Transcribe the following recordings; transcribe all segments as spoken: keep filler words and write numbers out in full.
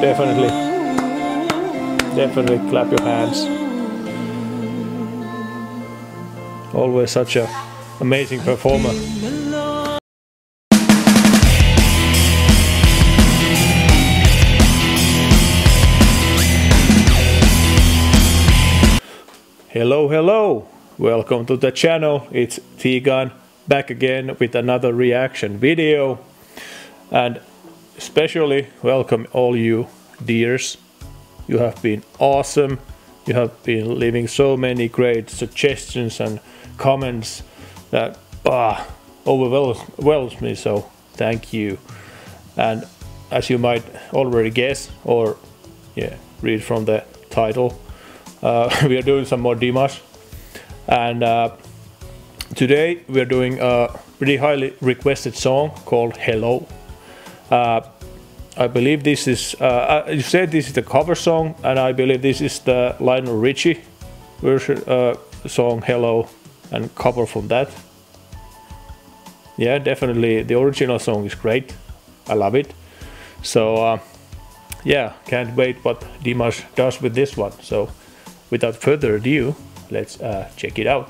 Definitely. Definitely clap your hands. Always such an amazing performer. Hello, hello! Welcome to the channel, it's T-Gun, back again with another reaction video. And especially welcome all you dears. You have been awesome. You have been leaving so many great suggestions and comments that ah, overwhelms me, so thank you. And as you might already guess or yeah, read from the title, uh, we are doing some more Dimash. And uh, today we are doing a pretty highly requested song called Hello. Uh, I believe this is, uh, you said this is the cover song, and I believe this is the Lionel Richie version, uh, song Hello, and cover from that. Yeah, definitely the original song is great. I love it. So uh, yeah, can't wait what Dimash does with this one. So without further ado, let's uh, check it out.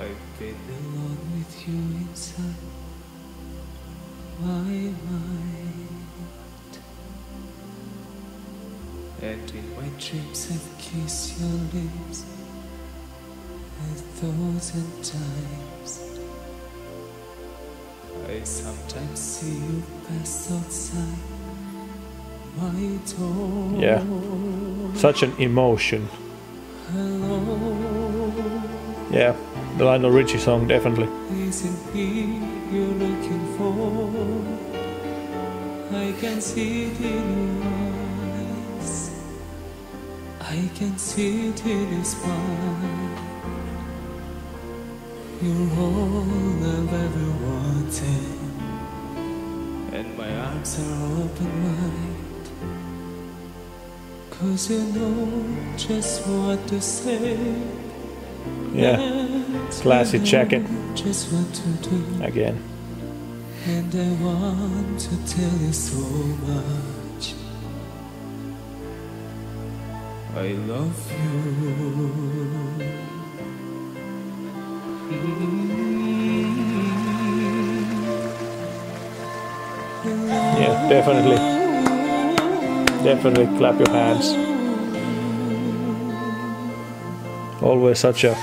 I've been alone with you inside my mind, and in my dreams I've kissed your lips a thousand times. I sometimes see you pass outside my door. Yeah, such an emotion. Hello. Yeah, the Lionel Richie song, definitely. Isn't he you're looking for? I can see it in your eyes. I can see it in your smile. You're all I've ever wanted, and my arms are open wide, 'cause you know just what to say. Yeah, classy jacket again. And I want to tell you so much. I love you. Yeah, definitely. Definitely clap your hands. Always such a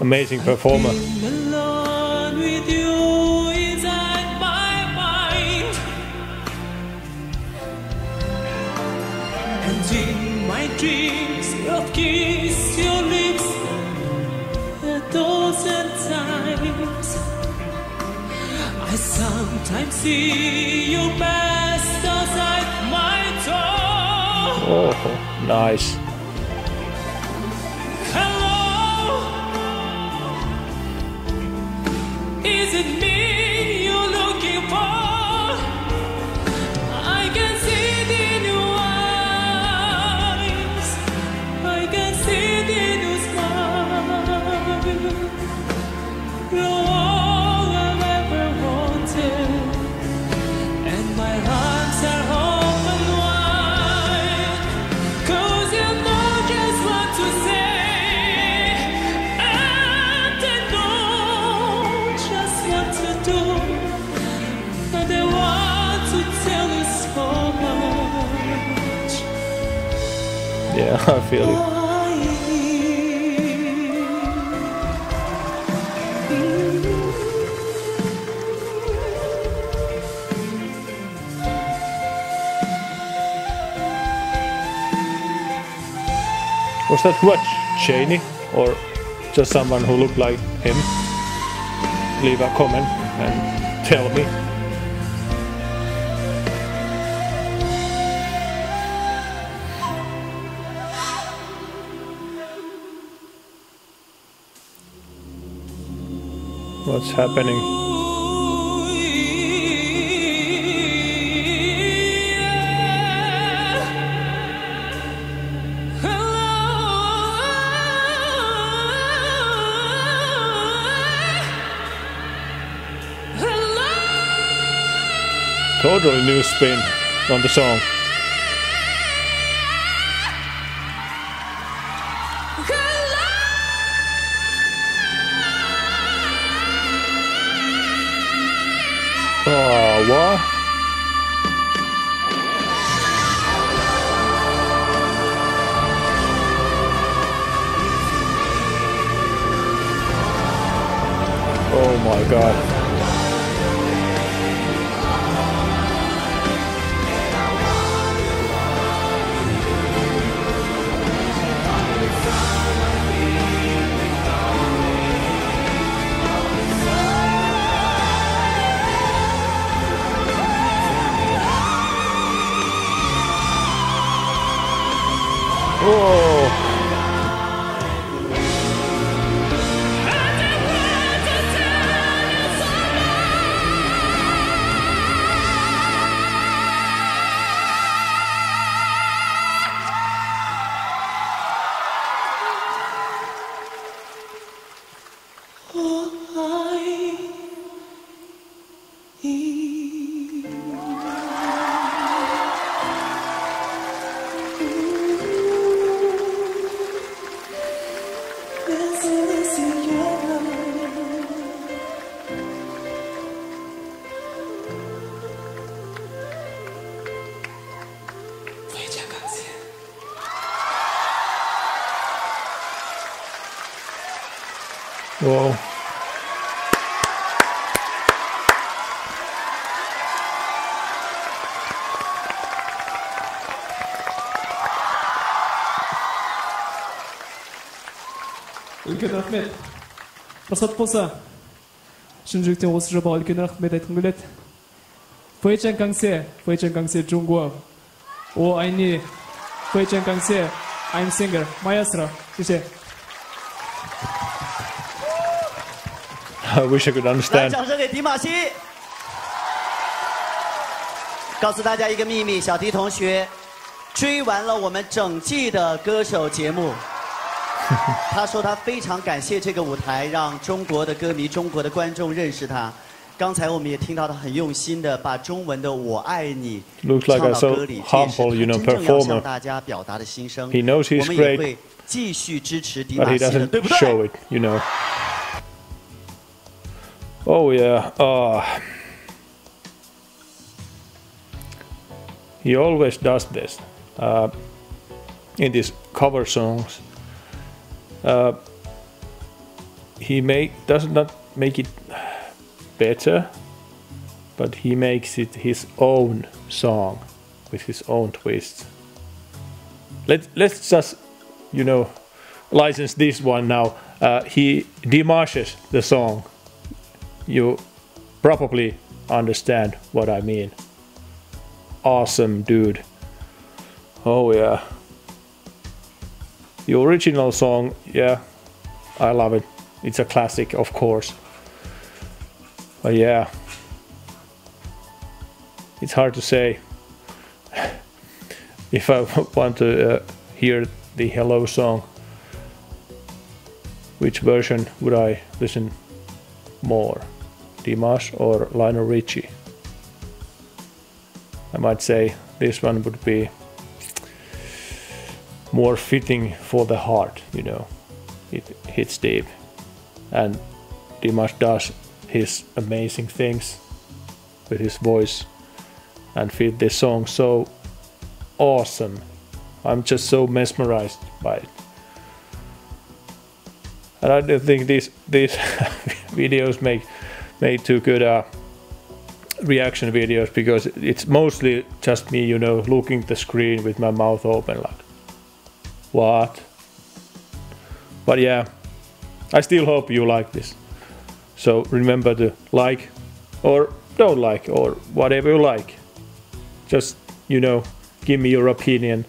amazing performer. I've been alone with you inside my mind, and in my dreams you've kissed your lips a thousand times. I sometimes see you pass outside my door. Oh, nice. Is it me you're looking for? I can see it in your eyes. I can see it in your smile. You're all I've ever wanted, and my arms are open wide, 'cause you know just what to say. Yeah, I feel it. Was that what? Cheney? Or just someone who looked like him? Leave a comment and tell me. what's happening. Totally new spin on the song. Oh, what? Oh my God. Whoa. Whoa. Үлкен рахмет. Мұрсат болса, шын жүректен осы жоба үлкен рахмет айтқым келеді. Фэйчэн каңсе, фэйчэн каңсе джунгуа. О, айни, фэйчэн каңсе, айм сингер, маэстро, кеше. I wish I could understand. 来，掌声给迪玛希。告诉大家一个秘密，小迪同学追完了我们整季的歌手节目。他说他非常感谢这个舞台，让中国的歌迷、中国的观众认识他。刚才我们也听到他很用心的把中文的《我爱你》唱到歌里，这是真正要向大家表达的心声。我们也会继续支持迪玛希的，对不对？ Oh yeah, uh, he always does this uh, in these cover songs. Uh, he make does not make it better, but he makes it his own song with his own twist. Let let's just, you know, license this one now. Uh, he demashes the song. You probably understand what I mean. Awesome dude. Oh yeah. The original song, yeah, I love it. It's a classic, of course. But yeah, it's hard to say. If I want to uh, hear the Hello song, which version would I listen to more, Dimash or Lionel Richie? I might say this one would be more fitting for the heart, you know, it hits deep, and Dimash does his amazing things with his voice and fit this song so awesome. I'm just so mesmerized by it. And I don't think these these videos make made too good uh, reaction videos, because it's mostly just me, you know, looking at the screen with my mouth open like what. But yeah, I still hope you like this. So remember to like or don't like or whatever you like. Just, you know, give me your opinion.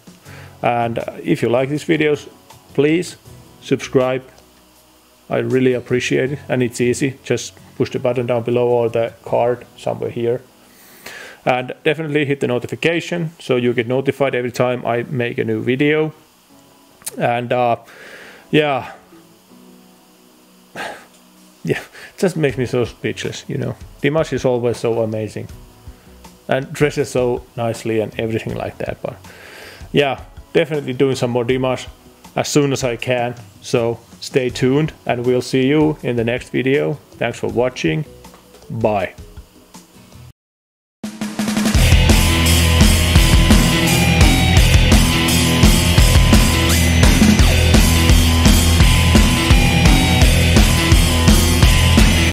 And if you like these videos, please subscribe. I really appreciate it, and it's easy. Just push the button down below or the card somewhere here. And definitely hit the notification so you get notified every time I make a new video. And uh, yeah, yeah, it just makes me so speechless, you know. Dimash is always so amazing and dresses so nicely and everything like that. But yeah, definitely doing some more Dimash as soon as I can. So stay tuned and we'll see you in the next video. Thanks for watching. Bye.